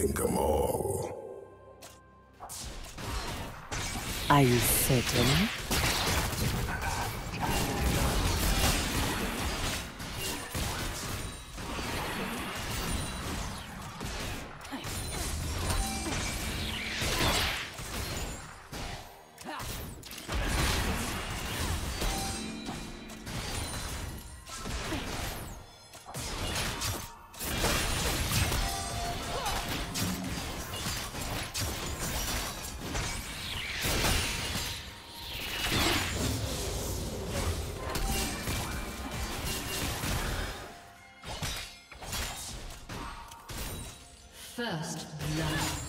think 'em all. Are you certain? First love.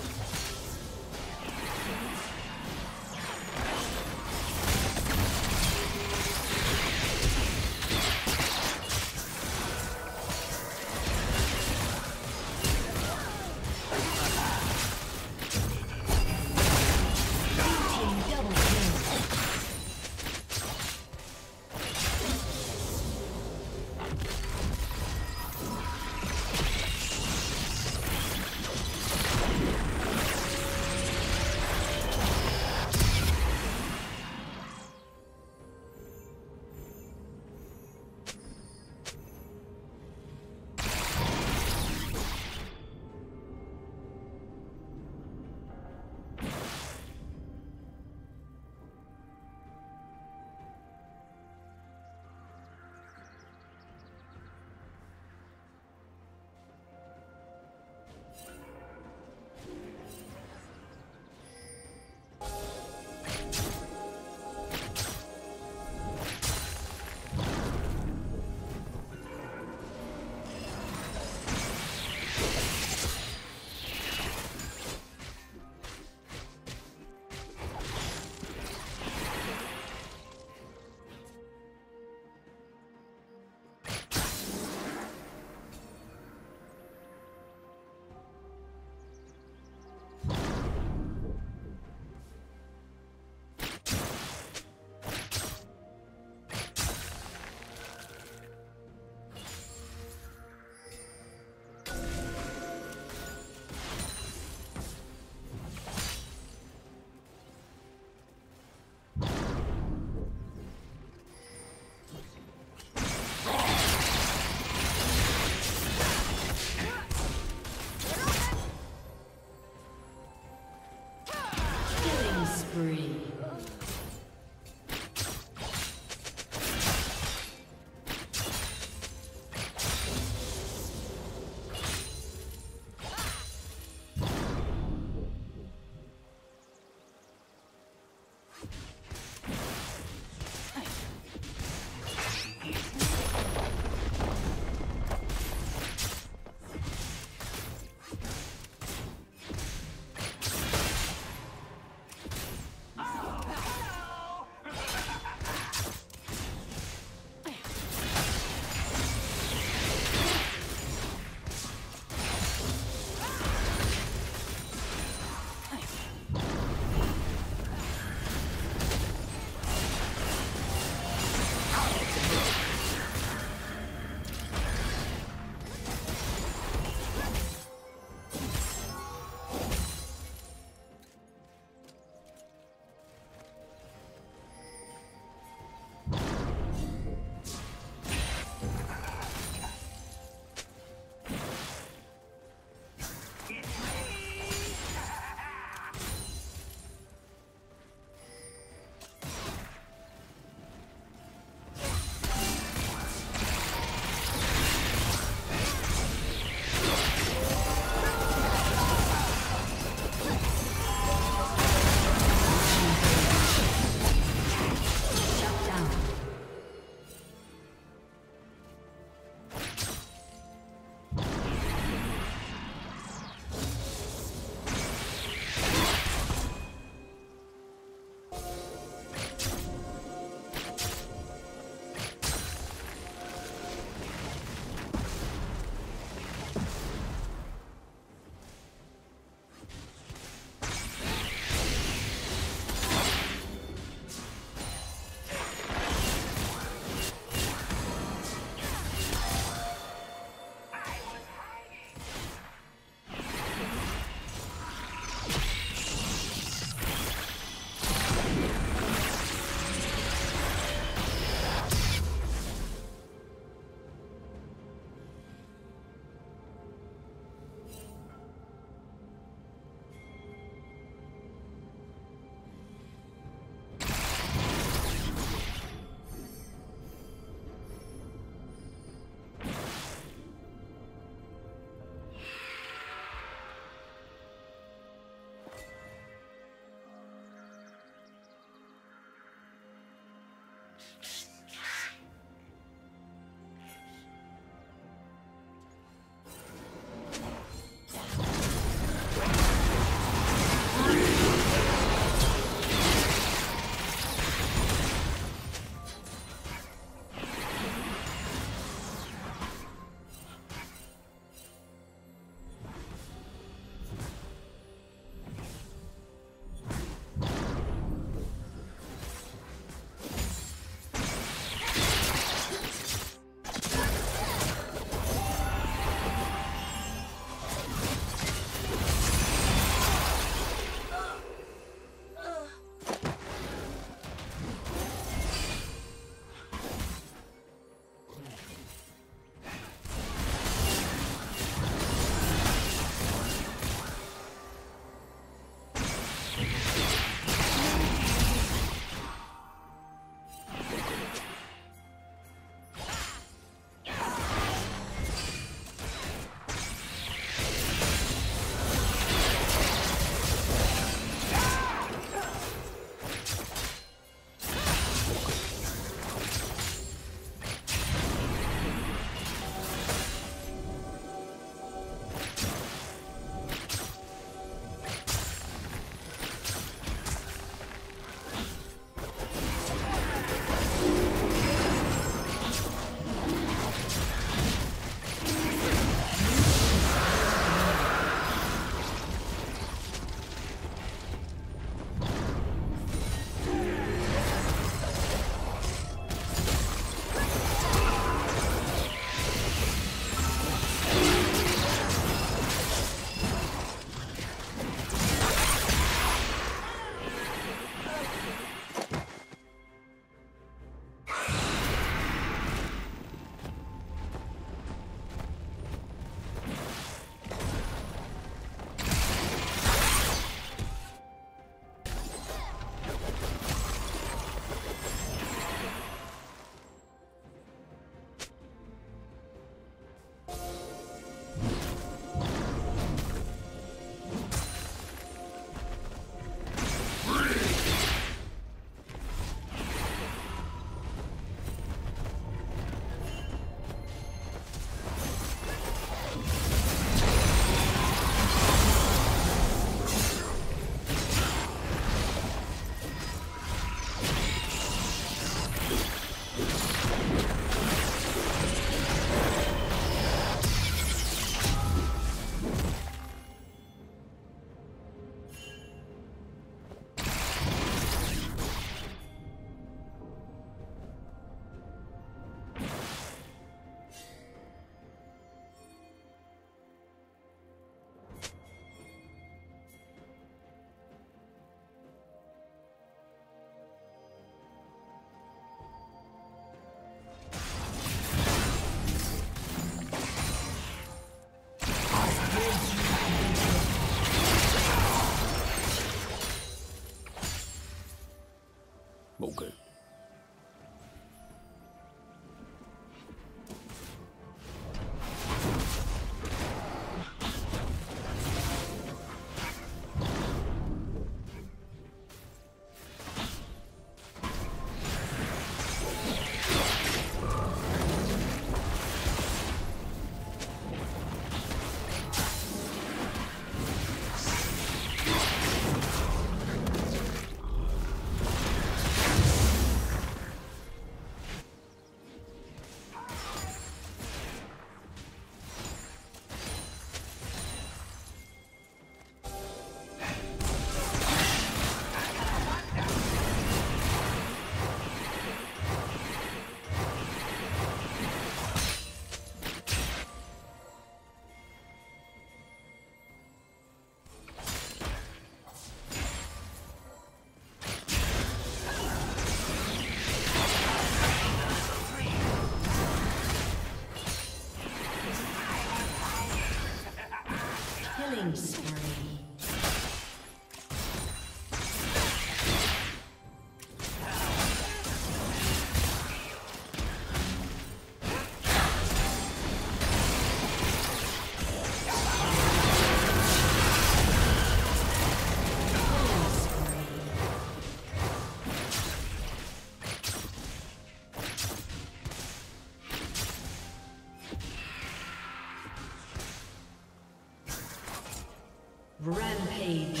Rampage.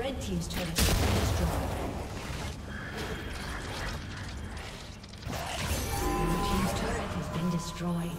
Red team's turret has been destroyed. Blue team's turret has been destroyed.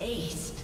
Ace.